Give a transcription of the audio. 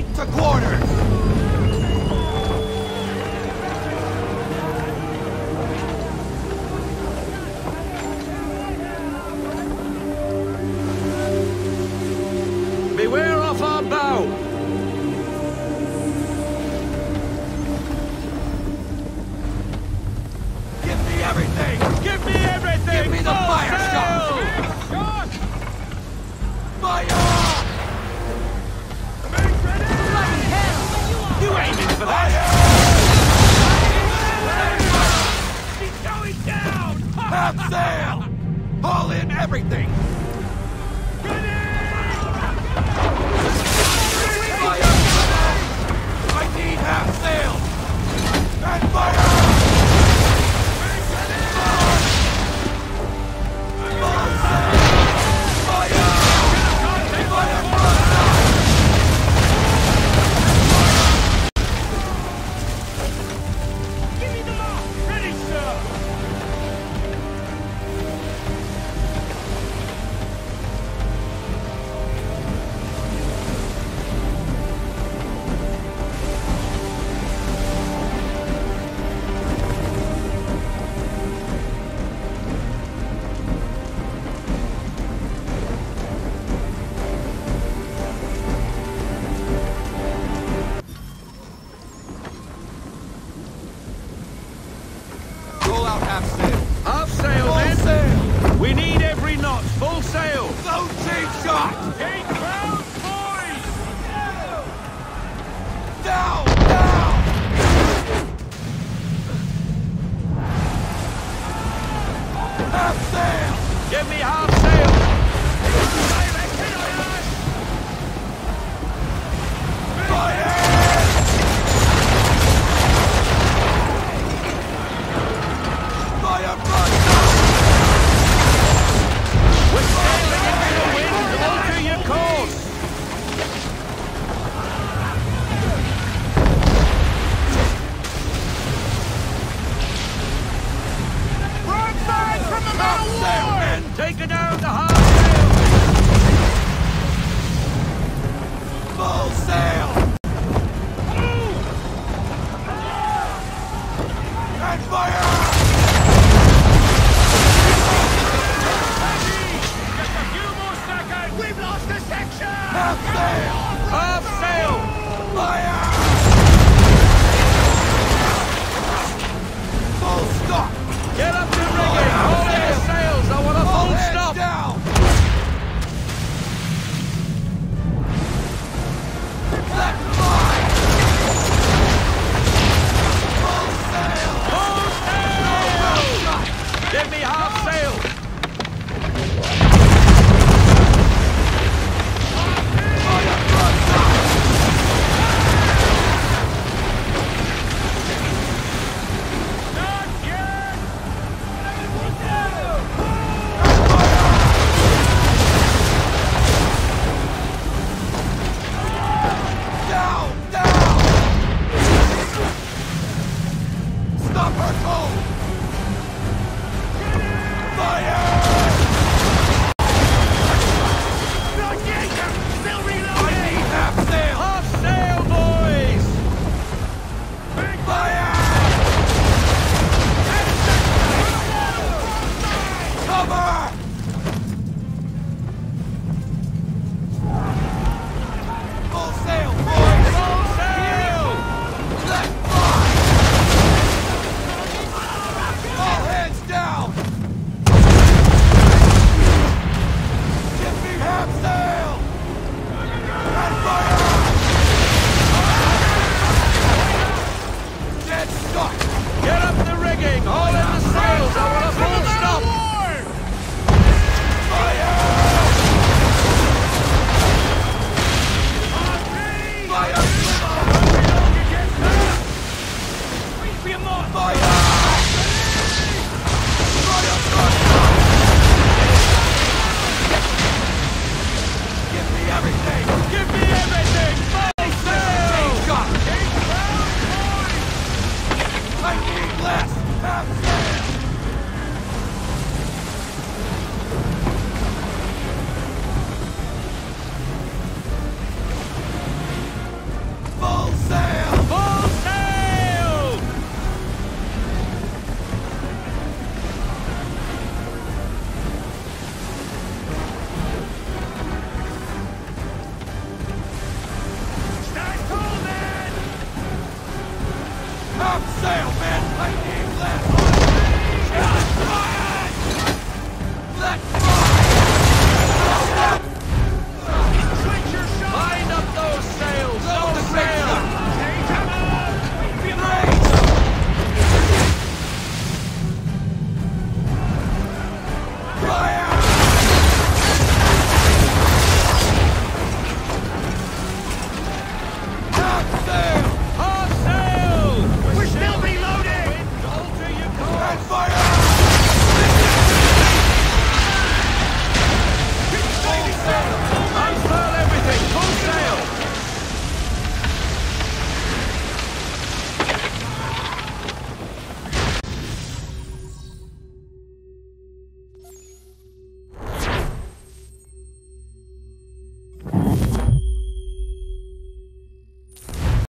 Retreat to quarters! Beware of our bow! Give me everything! Give me everything! Give me the fire shot! Fire! You aiming for that? She's going down! Half sail! Haul in everything! Get in! Fire! I need half sail! And fire!